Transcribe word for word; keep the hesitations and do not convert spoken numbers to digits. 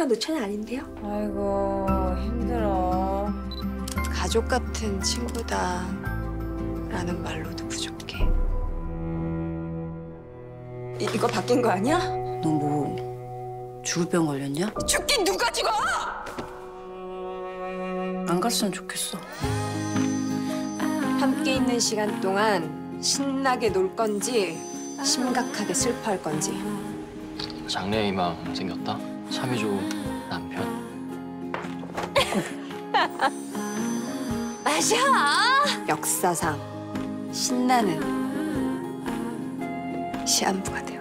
나 노천이 아닌데요? 아이고 힘들어. 가족 같은 친구다 라는 말로도 부족해. 이, 이거 바뀐 거 아니야? 너 뭐 죽을 병 걸렸냐? 죽긴 누가 죽어! 안 갔으면 좋겠어. 함께 있는 시간 동안 신나게 놀 건지 심각하게 슬퍼할 건지. 장래의 희망 생겼다? 참이조 남편. 마셔! 역사상 신나는 시한부가 돼요.